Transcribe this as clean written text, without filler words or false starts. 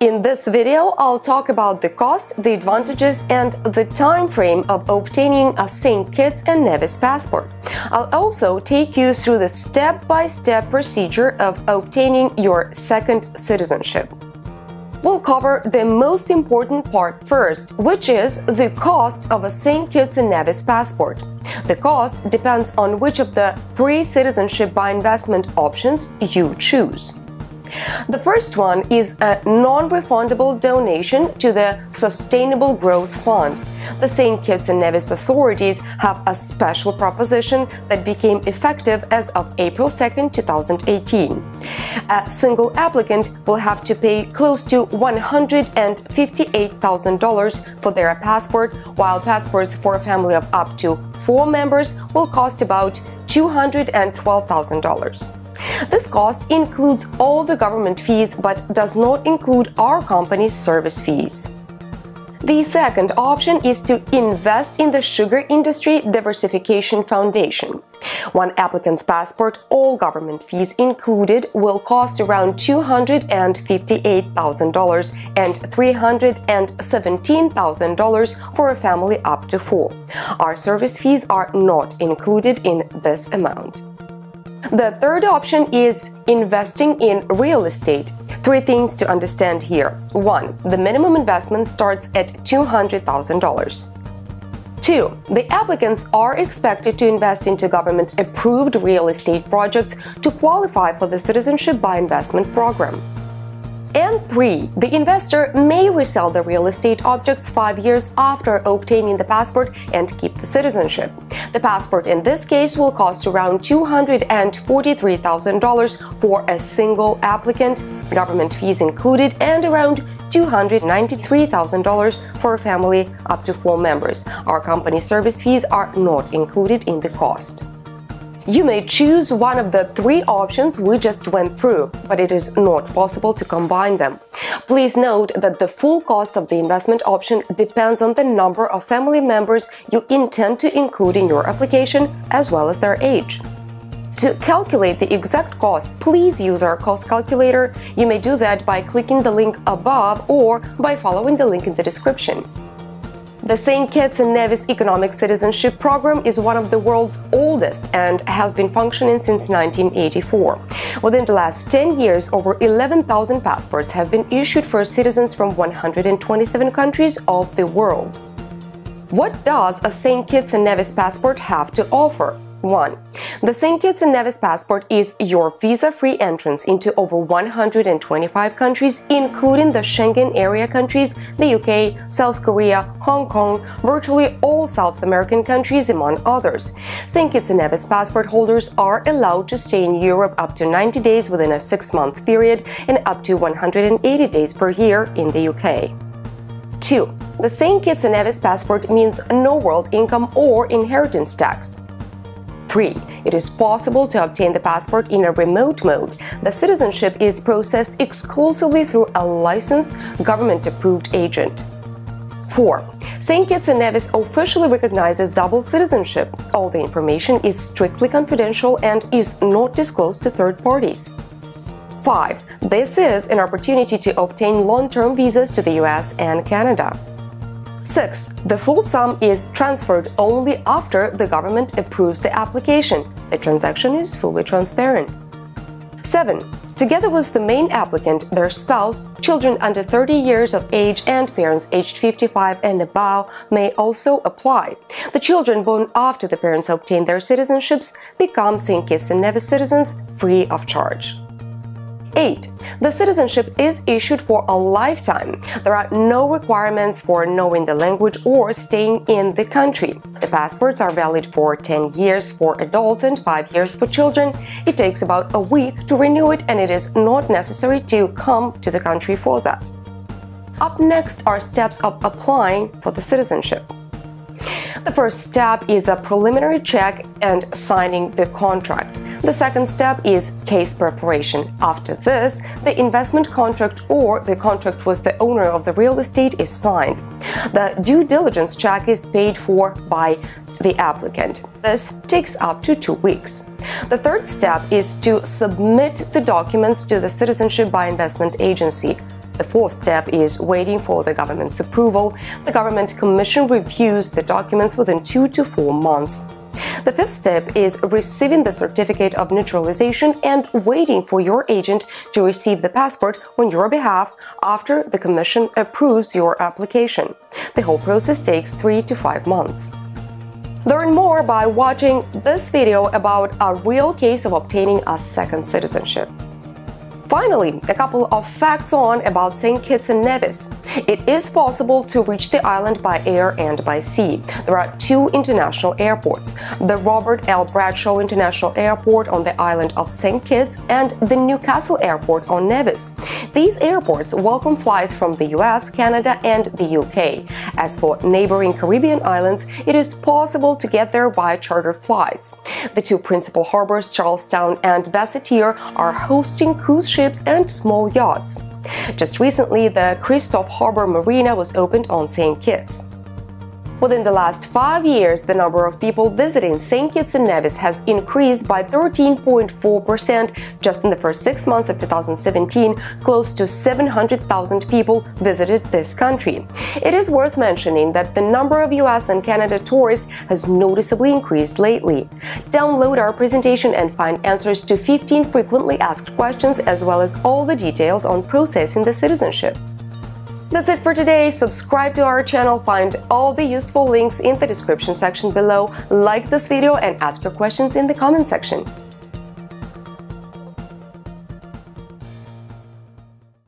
In this video, I'll talk about the cost, the advantages and the time frame of obtaining a Saint Kitts and Nevis passport. I'll also take you through the step-by-step procedure of obtaining your second citizenship. We'll cover the most important part first, which is the cost of a Saint Kitts and Nevis passport. The cost depends on which of the three Citizenship by Investment options you choose. The first one is a non-refundable donation to the Sustainable Growth Fund. The St. Kitts and Nevis authorities have a special proposition that became effective as of April 2, 2018. A single applicant will have to pay close to $158,000 for their passport, while passports for a family of up to 4 members will cost about $212,000. This cost includes all the government fees but does not include our company's service fees. The second option is to invest in the Sugar Industry Diversification Foundation. One applicant's passport, all government fees included, will cost around $258,000 and $317,000 for a family up to 4. Our service fees are not included in this amount. The third option is investing in real estate. 3 things to understand here. 1. The minimum investment starts at $200,000. 2. The applicants are expected to invest into government-approved real estate projects to qualify for the Citizenship by Investment Program. And 3. The investor may resell the real estate objects 5 years after obtaining the passport and keep the citizenship. The passport in this case will cost around $243,000 for a single applicant, government fees included, and around $293,000 for a family up to 4 members. Our company service fees are not included in the cost. You may choose one of the 3 options we just went through, but it is not possible to combine them. Please note that the full cost of the investment option depends on the number of family members you intend to include in your application, as well as their age. To calculate the exact cost, please use our cost calculator. You may do that by clicking the link above or by following the link in the description. The St. Kitts and Nevis Economic Citizenship Program is one of the world's oldest and has been functioning since 1984. Within the last 10 years, over 11,000 passports have been issued for citizens from 127 countries of the world. What does a St. Kitts and Nevis passport have to offer? 1. The St. Kitts and Nevis passport is your visa-free entrance into over 125 countries, including the Schengen area countries, the UK, South Korea, Hong Kong, virtually all South American countries, among others. St. Kitts and Nevis passport holders are allowed to stay in Europe up to 90 days within a 6-month period and up to 180 days per year in the UK. 2. The St. Kitts and Nevis passport means no world income or inheritance tax. 3. It is possible to obtain the passport in a remote mode. The citizenship is processed exclusively through a licensed, government-approved agent. 4. St. Kitts and Nevis officially recognizes double citizenship. All the information is strictly confidential and is not disclosed to third parties. 5. This is an opportunity to obtain long-term visas to the US and Canada. 6. The full sum is transferred only after the government approves the application. The transaction is fully transparent. 7. Together with the main applicant, their spouse, children under 30 years of age and parents aged 55 and above may also apply. The children born after the parents obtain their citizenships become St. Kitts and Nevis citizens free of charge. 8. The citizenship is issued for a lifetime. There are no requirements for knowing the language or staying in the country. The passports are valid for 10 years for adults and 5 years for children. It takes about a week to renew it, and it is not necessary to come to the country for that. Up next are steps of applying for the citizenship. The first step is a preliminary check and signing the contract. The second step is case preparation. After this, the investment contract or the contract with the owner of the real estate is signed. The due diligence check is paid for by the applicant. This takes up to 2 weeks. The third step is to submit the documents to the Citizenship by Investment Agency. The fourth step is waiting for the government's approval. The Government Commission reviews the documents within 2 to 4 months. The fifth step is receiving the certificate of naturalization and waiting for your agent to receive the passport on your behalf after the Commission approves your application. The whole process takes 3 to 5 months. Learn more by watching this video about a real case of obtaining a second citizenship. Finally, a couple of facts about St. Kitts and Nevis. It is possible to reach the island by air and by sea. There are 2 international airports, the Robert L. Bradshaw International Airport on the island of St. Kitts and the Newcastle Airport on Nevis. These airports welcome flights from the US, Canada and the UK. As for neighboring Caribbean islands, it is possible to get there by charter flights. The 2 principal harbors, Charlestown and Basseterre, are hosting cruise ships and small yachts. Just recently, the Christophe Harbor Marina was opened on St. Kitts. Within the last 5 years, the number of people visiting St. Kitts and Nevis has increased by 13.4% just in the first 6 months of 2017. Close to 700,000 people visited this country. It is worth mentioning that the number of US and Canada tourists has noticeably increased lately. Download our presentation and find answers to 15 frequently asked questions as well as all the details on processing the citizenship. That's it for today. Subscribe to our channel, find all the useful links in the description section below, like this video and ask your questions in the comment section.